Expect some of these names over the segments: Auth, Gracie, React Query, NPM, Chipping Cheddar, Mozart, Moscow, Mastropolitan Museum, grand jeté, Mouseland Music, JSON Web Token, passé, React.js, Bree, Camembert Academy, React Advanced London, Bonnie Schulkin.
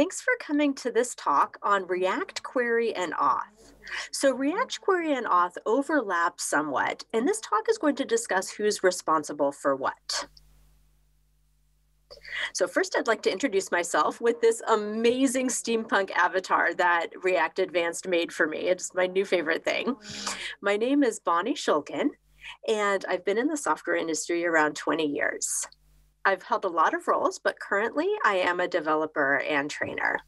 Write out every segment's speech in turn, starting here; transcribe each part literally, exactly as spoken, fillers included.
Thanks for coming to this talk on React Query and Auth. So React Query and Auth overlap somewhat, and this talk is going to discuss who's responsible for what. So first, I'd like to introduce myself with this amazing steampunk avatar that React Advanced made for me. It's my new favorite thing. My name is Bonnie Schulkin, and I've been in the software industry around twenty years. I've held a lot of roles, but currently I am a developer and trainer.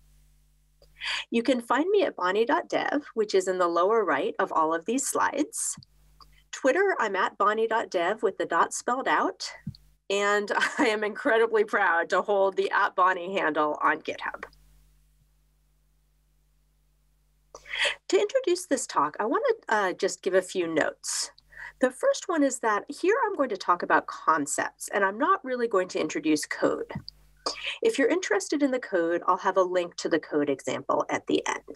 You can find me at bonnie dot dev, which is in the lower right of all of these slides. Twitter, I'm at bonnie dot dev with the dot spelled out. And I am incredibly proud to hold the at Bonnie handle on GitHub. To introduce this talk, I want to uh, just give a few notes. The first one is that here I'm going to talk about concepts, and I'm not really going to introduce code. If you're interested in the code, I'll have a link to the code example at the end.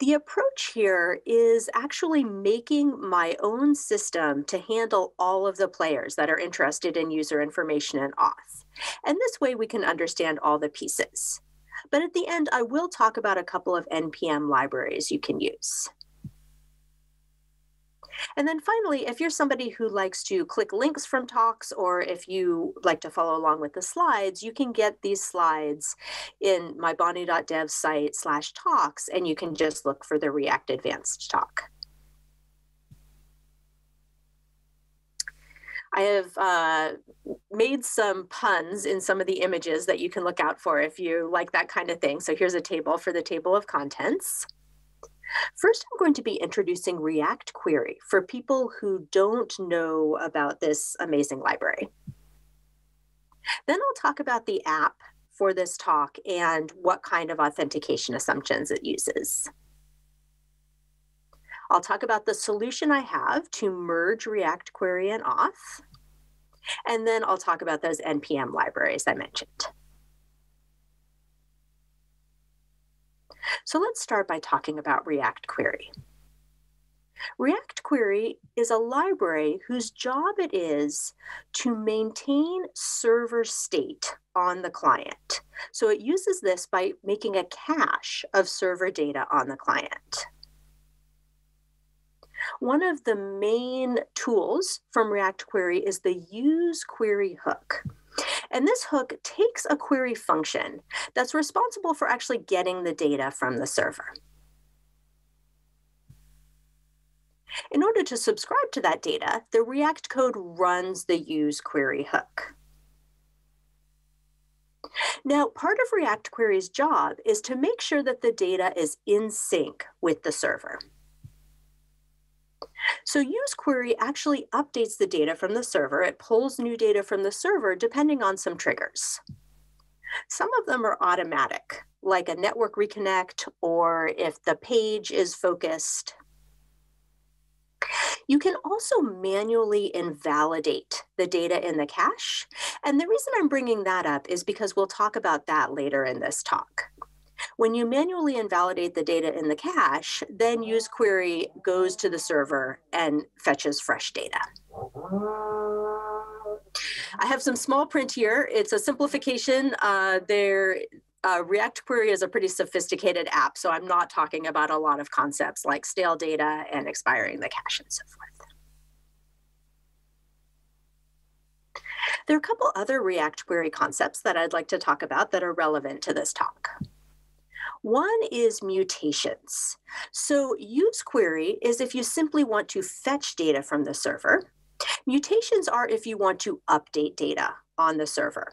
The approach here is actually making my own system to handle all of the players that are interested in user information and auth. And this way we can understand all the pieces. But at the end, I will talk about a couple of N P M libraries you can use. And then finally, if you're somebody who likes to click links from talks, or if you like to follow along with the slides, you can get these slides in my bonnie dot dev site slash talks, and you can just look for the React Advanced talk. I have uh, made some puns in some of the images that you can look out for if you like that kind of thing. So here's a table for the table of contents. First, I'm going to be introducing React Query for people who don't know about this amazing library. Then I'll talk about the app for this talk and what kind of authentication assumptions it uses. I'll talk about the solution I have to merge React Query and Auth. And then I'll talk about those N P M libraries I mentioned. So let's start by talking about React Query. React Query is a library whose job it is to maintain server state on the client. So it uses this by making a cache of server data on the client. One of the main tools from React Query is the use query hook. And this hook takes a query function that's responsible for actually getting the data from the server. In order to subscribe to that data, the React code runs the use query hook. Now, part of React Query's job is to make sure that the data is in sync with the server. So use query actually updates the data from the server. It pulls new data from the server depending on some triggers. Some of them are automatic, like a network reconnect or if the page is focused. You can also manually invalidate the data in the cache. And the reason I'm bringing that up is because we'll talk about that later in this talk. When you manually invalidate the data in the cache, then use query goes to the server and fetches fresh data. I have some small print here. It's a simplification. Uh, there, uh, React Query is a pretty sophisticated app, so I'm not talking about a lot of concepts like stale data and expiring the cache and so forth. There are a couple other React Query concepts that I'd like to talk about that are relevant to this talk. One is mutations. So use query is if you simply want to fetch data from the server. Mutations are if you want to update data on the server.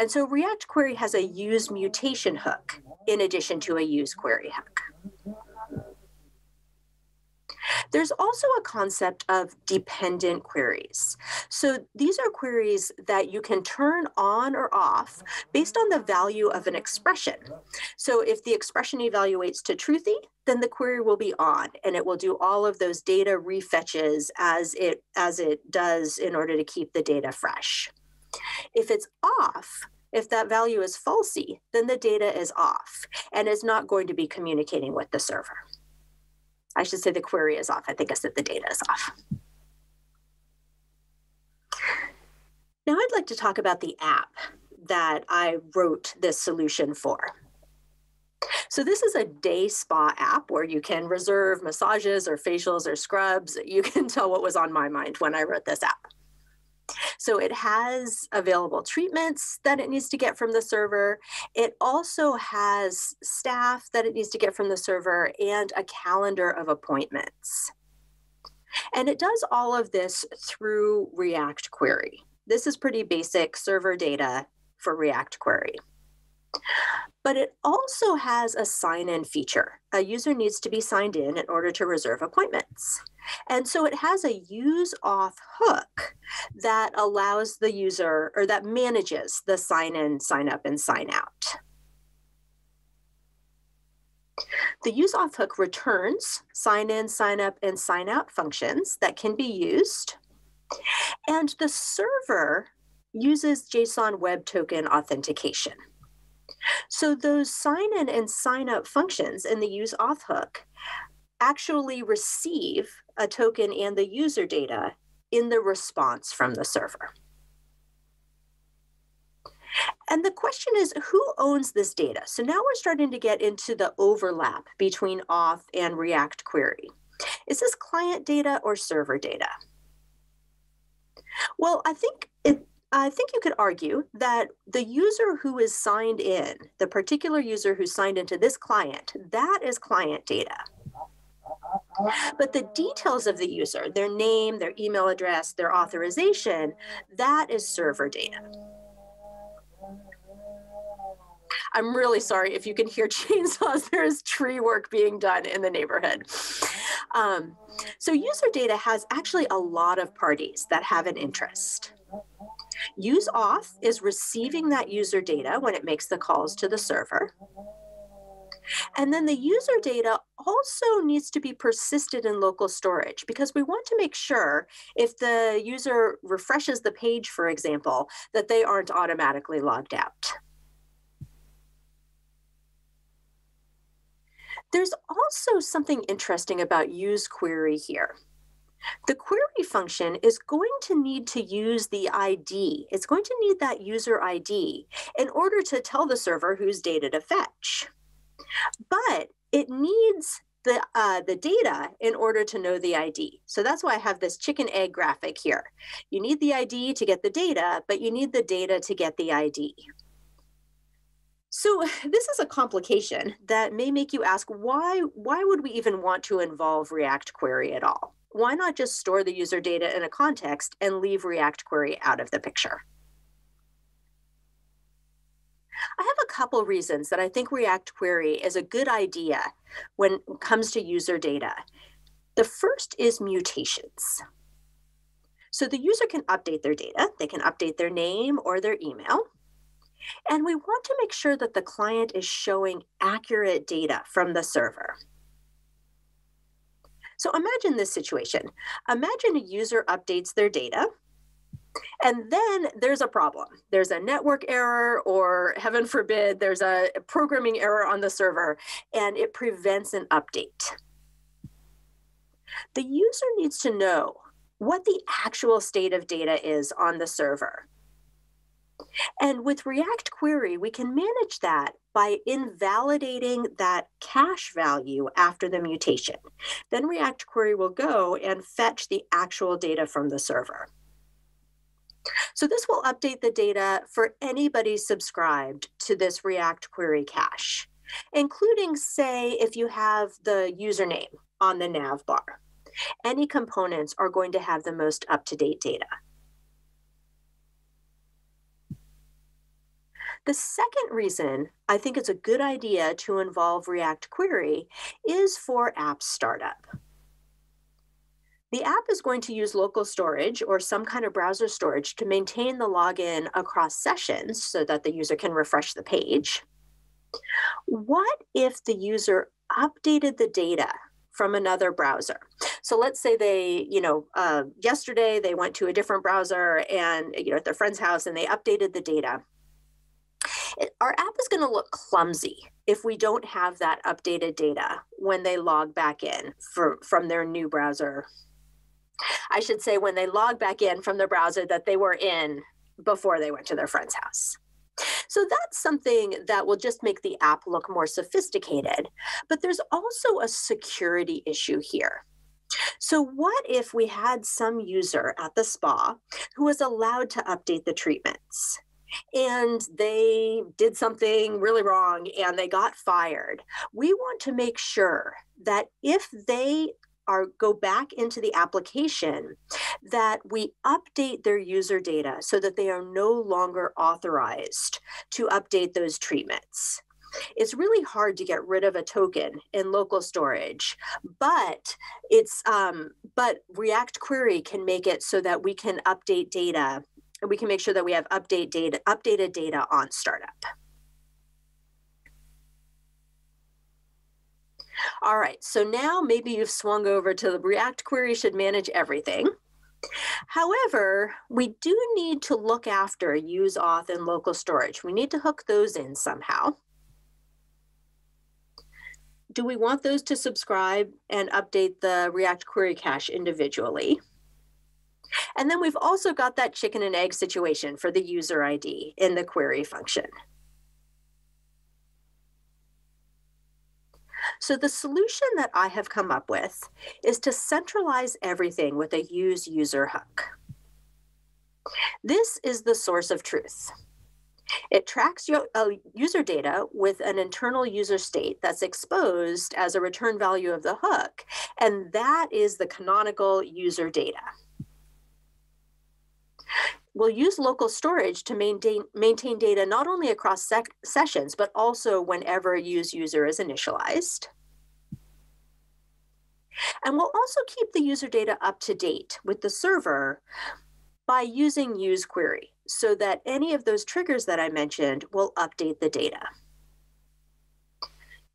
And so React Query has a use mutation hook in addition to a use query hook. There's also a concept of dependent queries. So these are queries that you can turn on or off based on the value of an expression. So if the expression evaluates to truthy, then the query will be on and it will do all of those data refetches as it, as it does in order to keep the data fresh. If it's off, if that value is falsy, then the data is off and is not going to be communicating with the server. I should say the query is off. I think I said the data is off. Now I'd like to talk about the app that I wrote this solution for. So this is a day spa app where you can reserve massages or facials or scrubs. You can tell what was on my mind when I wrote this app. So it has available treatments that it needs to get from the server. It also has staff that it needs to get from the server and a calendar of appointments. And it does all of this through React Query. This is pretty basic server data for React Query. But it also has a sign-in feature. A user needs to be signed in in order to reserve appointments. And so it has a use auth hook that allows the user, or that manages the sign-in, sign-up, and sign-out. The use auth hook returns sign-in, sign-up, and sign-out functions that can be used. And the server uses JSON Web Token authentication. So those sign-in and sign-up functions in the use auth hook actually receive a token and the user data in the response from the server. And the question is, who owns this data? So now we're starting to get into the overlap between auth and React Query. Is this client data or server data? Well, I think it I think you could argue that the user who is signed in, the particular user who signed into this client, that is client data. But the details of the user, their name, their email address, their authorization, that is server data. I'm really sorry if you can hear chainsaws. There is tree work being done in the neighborhood. Um, so user data has actually a lot of parties that have an interest. Use auth is receiving that user data when it makes the calls to the server. And then the user data also needs to be persisted in local storage because we want to make sure if the user refreshes the page, for example, that they aren't automatically logged out. There's also something interesting about use query here. The query function is going to need to use the I D. It's going to need that user I D in order to tell the server whose data to fetch. But it needs the, uh, the data in order to know the I D. So that's why I have this chicken egg graphic here. You need the I D to get the data, but you need the data to get the I D. So this is a complication that may make you ask, why, why would we even want to involve React Query at all? Why not just store the user data in a context and leave React Query out of the picture? I have a couple reasons that I think React Query is a good idea when it comes to user data. The first is mutations. So the user can update their data. They can update their name or their email. And we want to make sure that the client is showing accurate data from the server. So imagine this situation. Imagine a user updates their data, and then there's a problem. There's a network error, or heaven forbid, there's a programming error on the server, and it prevents an update. The user needs to know what the actual state of data is on the server. And with React Query, we can manage that by invalidating that cache value after the mutation. Then React Query will go and fetch the actual data from the server. So this will update the data for anybody subscribed to this React Query cache, including, say, if you have the username on the nav bar. Any components are going to have the most up-to-date data. The second reason I think it's a good idea to involve React Query is for app startup. The app is going to use local storage or some kind of browser storage to maintain the login across sessions so that the user can refresh the page. What if the user updated the data from another browser? So let's say they, you know, uh, yesterday they went to a different browser and, you know, at their friend's house and they updated the data. Our app is going to look clumsy if we don't have that updated data when they log back in for, from their new browser. I should say when they log back in from the browser that they were in before they went to their friend's house. So that's something that will just make the app look more sophisticated. But there's also a security issue here. So what if we had some user at the spa who was allowed to update the treatments, and they did something really wrong and they got fired? We want to make sure that if they are go back into the application, that we update their user data so that they are no longer authorized to update those treatments. It's really hard to get rid of a token in local storage, but it's um, but React Query can make it so that we can update data, and we can make sure that we have update data, updated data on startup. All right, so now maybe you've swung over to the React Query should manage everything. However, we do need to look after use, auth, and local storage. We need to hook those in somehow. Do we want those to subscribe and update the React Query cache individually? And then we've also got that chicken and egg situation for the user I D in the query function. So the solution that I have come up with is to centralize everything with a use user hook. This is the source of truth. It tracks your uh, user data with an internal user state that's exposed as a return value of the hook, and that is the canonical user data. We'll use local storage to maintain, maintain data not only across sec sessions, but also whenever a use user is initialized. And we'll also keep the user data up to date with the server by using use query, so that any of those triggers that I mentioned will update the data.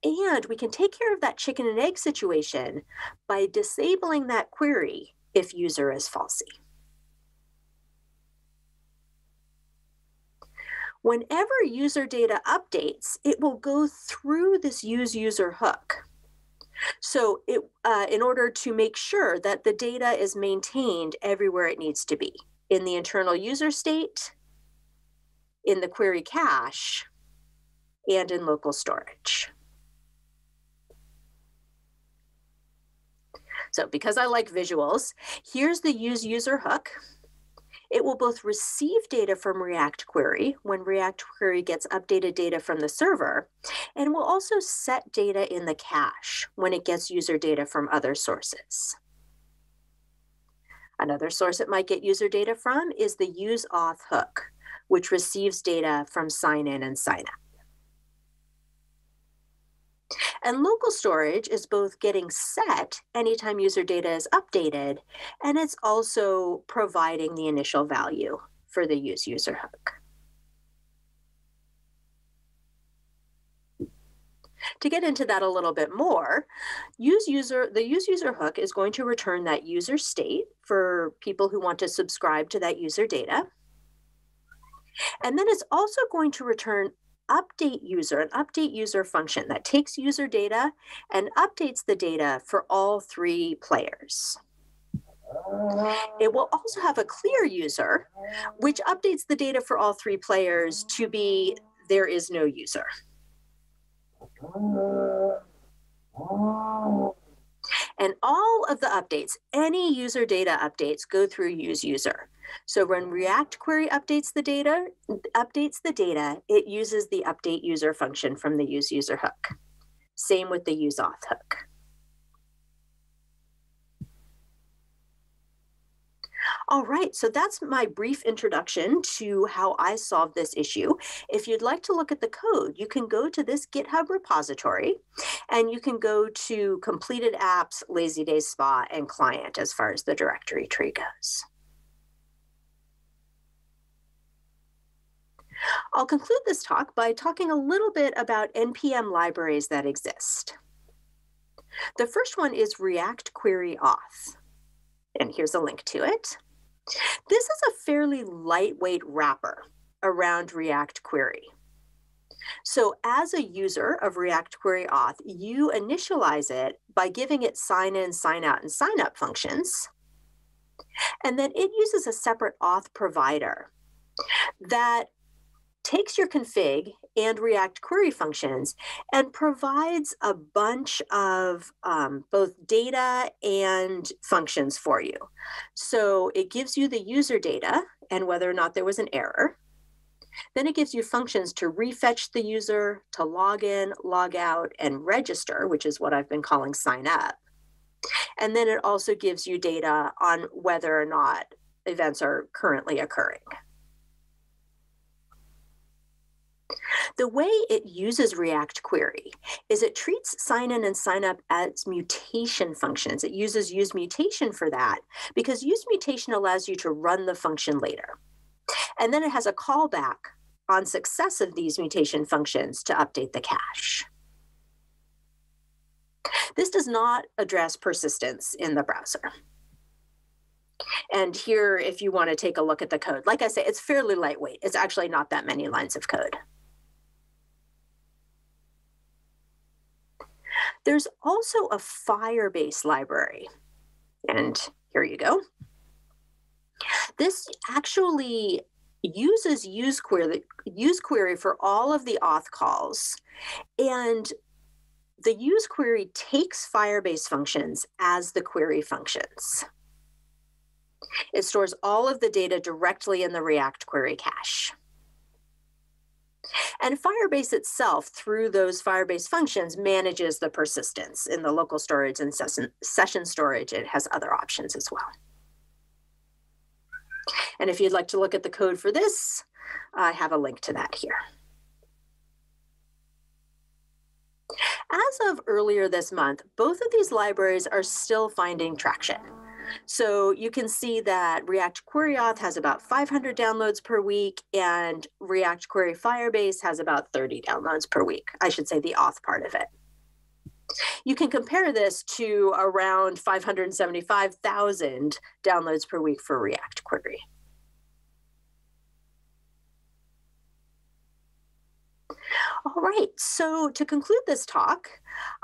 And we can take care of that chicken and egg situation by disabling that query if user is falsy. Whenever user data updates, it will go through this use user hook. So it, uh, in order to make sure that the data is maintained everywhere it needs to be, in the internal user state, in the query cache, and in local storage. So because I like visuals, here's the use user hook. It will both receive data from React Query when React Query gets updated data from the server, and will also set data in the cache when it gets user data from other sources. Another source it might get user data from is the use auth hook, which receives data from sign in and sign up. And local storage is both getting set anytime user data is updated, and it's also providing the initial value for the use user hook. To get into that a little bit more, use user, the use user hook is going to return that user state for people who want to subscribe to that user data. And then it's also going to return update user, an update user function that takes user data and updates the data for all three players. It will also have a clear user, which updates the data for all three players to be there is no user. And all of the updates, any user data updates, go through use user. So when React Query updates the data, updates the data, it uses the update user function from the use user hook. Same with the use auth hook. All right, so that's my brief introduction to how I solved this issue. If you'd like to look at the code, you can go to this GitHub repository, and you can go to completed apps, lazy day spa, and client as far as the directory tree goes. I'll conclude this talk by talking a little bit about N P M libraries that exist. The first one is React Query Auth, and here's a link to it. This is a fairly lightweight wrapper around React Query. So as a user of React Query Auth, you initialize it by giving it sign in, sign out, and sign up functions. And then it uses a separate auth provider that takes your config and React query functions and provides a bunch of um, both data and functions for you. So it gives you the user data and whether or not there was an error. Then it gives you functions to refetch the user, to log in, log out, and register, which is what I've been calling sign up. And then it also gives you data on whether or not events are currently occurring. The way it uses React Query is it treats sign-in and sign-up as mutation functions. It uses useMutation for that because useMutation allows you to run the function later. And then it has a callback on success of these mutation functions to update the cache. This does not address persistence in the browser. And here, if you want to take a look at the code, like I say, it's fairly lightweight. It's actually not that many lines of code. There's also a Firebase library. And here you go. This actually uses useQuery, useQuery for all of the auth calls. And the useQuery takes Firebase functions as the query functions. It stores all of the data directly in the React query cache. And Firebase itself, through those Firebase functions, manages the persistence in the local storage and session storage. It has other options as well. And if you'd like to look at the code for this, I have a link to that here. As of earlier this month, both of these libraries are still finding traction. So you can see that React Query Auth has about five hundred downloads per week, and React Query Firebase has about thirty downloads per week. I should say the auth part of it. You can compare this to around five hundred seventy-five thousand downloads per week for React Query. All right, so to conclude this talk,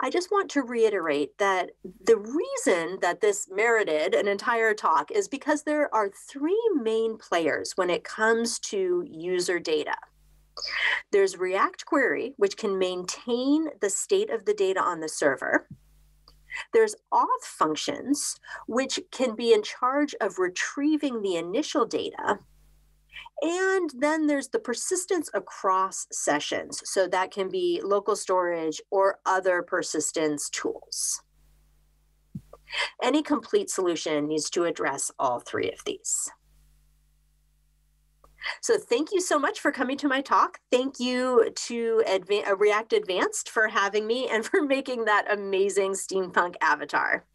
I just want to reiterate that the reason that this merited an entire talk is because there are three main players when it comes to user data. There's React Query, which can maintain the state of the data on the server. There's auth functions, which can be in charge of retrieving the initial data. And then there's the persistence across sessions. So that can be local storage or other persistence tools. Any complete solution needs to address all three of these. So thank you so much for coming to my talk. Thank you to Adva- React Advanced for having me and for making that amazing steampunk avatar.